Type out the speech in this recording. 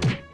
Look